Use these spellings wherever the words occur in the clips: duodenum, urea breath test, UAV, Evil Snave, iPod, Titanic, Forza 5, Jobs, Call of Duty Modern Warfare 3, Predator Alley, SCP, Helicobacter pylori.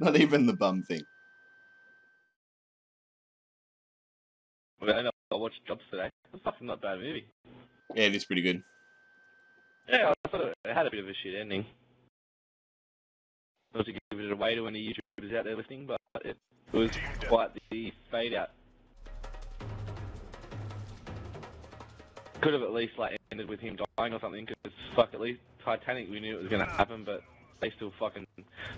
Not even the bum thing. I know, I watched Jobs today. It's fucking not a bad movie. Yeah, it is pretty good. Yeah, I thought it had a bit of a shit ending. I was to give it away to any YouTubers out there listening, but it was quite the fade out. Could have at least like ended with him dying or something, because fuck, at least Titanic, we knew it was going to happen, but they still fucking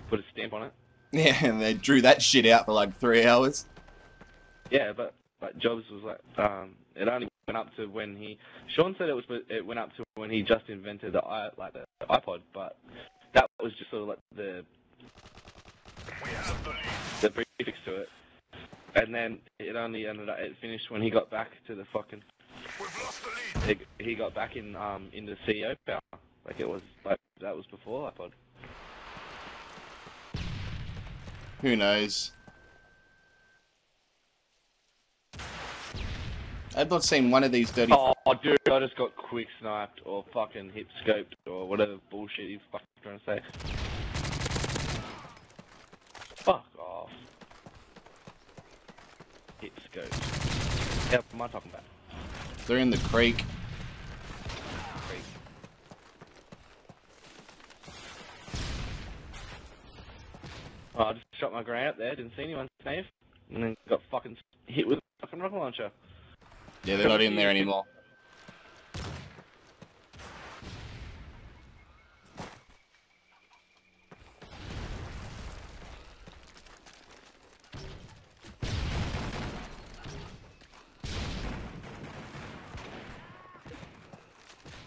put a stamp on it. Yeah, and they drew that shit out for like 3 hours. Yeah, but like Jobs was like, it only went up to when he. Sean said it went up to when he just invented the iPod, but that was just sort of like the prefix to it. And then it only ended up. It finished when he got back to the fucking. We've lost the lead. He got back in the CEO power. Like it was like that was before iPod. Who knows? I've not seen one of these dirty. Oh, dude, I just got quick sniped or fucking hip scoped or whatever bullshit he's fucking trying to say. Fuck off. Hip scoped. Yeah, what am I talking about? They're in the creek. Oh, I just shot my grenade up there, didn't see anyone safe, and then got fucking hit with a fucking rocket launcher. Yeah, they're not in there anymore.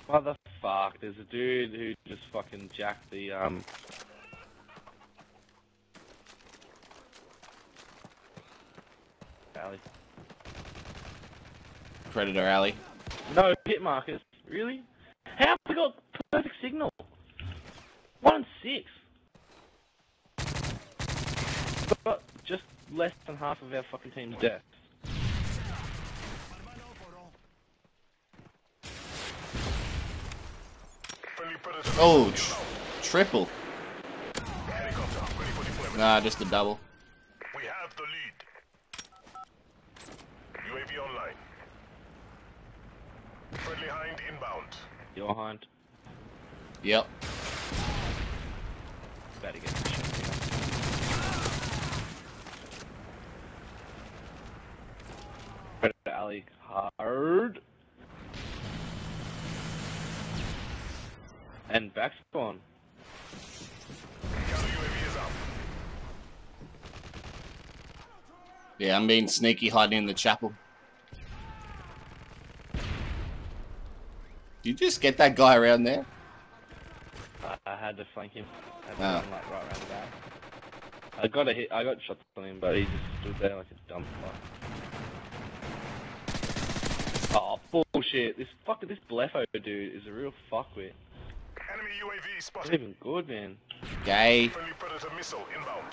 Motherfuck, there's a dude who just fucking jacked the, alley. Predator Alley. No hit markers, really? How have we got perfect signal? 1 in 6. We've got just less than half of our fucking team's death. Oh, triple. Nah, just a double. We have the lead. UAV online. Friendly hind inbound. Your hind. Yep. Better get the shot. Predator Alley hard. And back spawn. Yeah, I'm being sneaky hiding in the chapel. Did you just get that guy around there? I had to flank him. I had him like right around the back. I got shots on him, but he just stood there like a dumb fuck. Oh bullshit! This blefo dude is a real fuckwit. Enemy UAV spotted. Not even good, man. Gay. Friendly Predator missile inbound.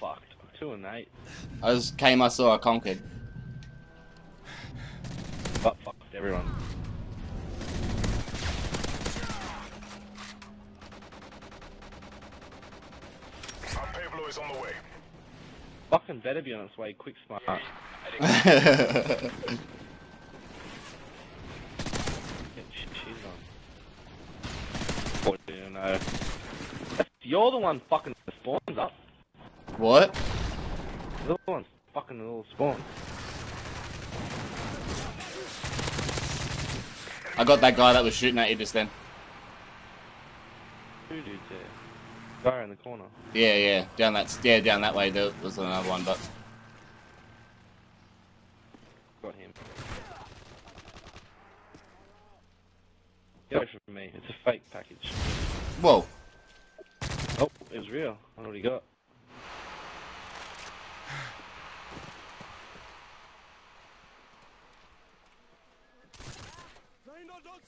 Fucked. 2 and 8. I just came, I saw, I conquered. Butt fucked everyone. Our Pablo is on the way. Fucking better be on its way, quick smart. No. You're the one fucking spawns up. What? You're the one fucking little spawn. I got that guy that was shooting at you just then. Two dudes there. Guy in the corner. Yeah, down that way there was another one, but got him. Get away from me, it's a fake package. Whoa. Oh, it was real. I already got.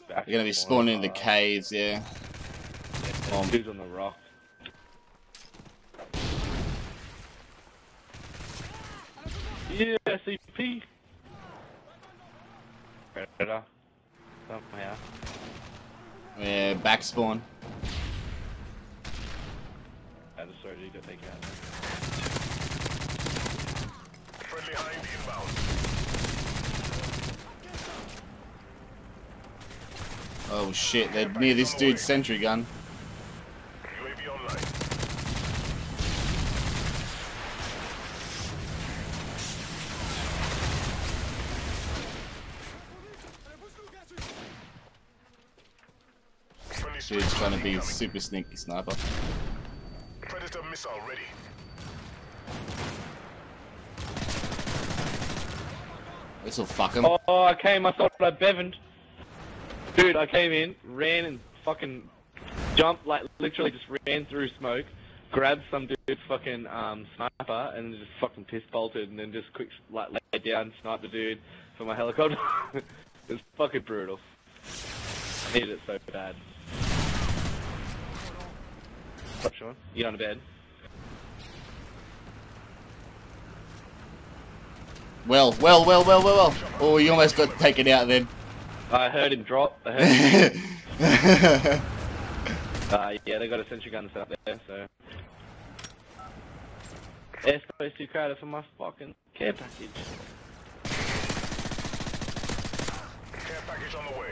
Back. You're gonna be spawning in the caves, yeah. Dude's on the rock. Yeah, SCP. Predator. Somehow. Yeah, back spawn. the surgery that they can. Friendly hind inbound. Oh shit, they're near this dude's sentry gun. UAV online. Dude's trying to be a super sneaky sniper. Predator missile ready. This'll fuck him. Oh, I came, I thought I bevaned. Dude, I came in, ran and fucking jumped, like literally just ran through smoke, grabbed some dude's fucking sniper and just fucking piss bolted and then just quick like laid down, sniped the dude for my helicopter. It's fucking brutal. I needed it so bad. Stop, Sean. You on a bed? Well. Oh, you almost got taken out then. I heard him drop. I heard him. Yeah, they got a sentry gun set up there, so. It's supposed to be crowded for my fucking care package. Care package on the way.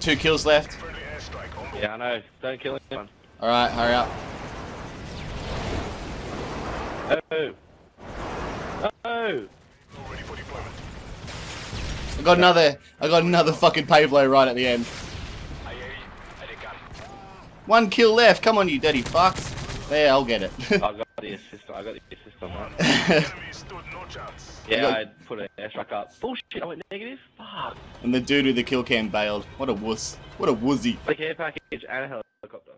Two kills left. Yeah, I know. Don't kill anyone. Alright, hurry up. Oh! I got another fucking Pavlo right at the end. One kill left. Come on, you dirty fucks. There, I'll get it. I got the assist on that. Yeah, I put an airstrike up. Bullshit, I went negative. Fuck. And the dude with the kill cam bailed. What a wuss. What a wussy. A care package and a helicopter.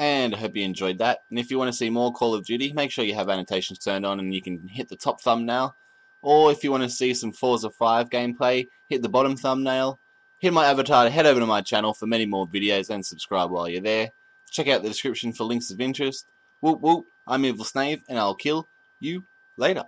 And I hope you enjoyed that. And if you want to see more Call of Duty, make sure you have annotations turned on and you can hit the top thumbnail. Or if you want to see some Forza 5 gameplay, hit the bottom thumbnail. Hit my avatar to head over to my channel for many more videos and subscribe while you're there. Check out the description for links of interest. Whoop whoop, I'm Evil Snave and I'll kill you later.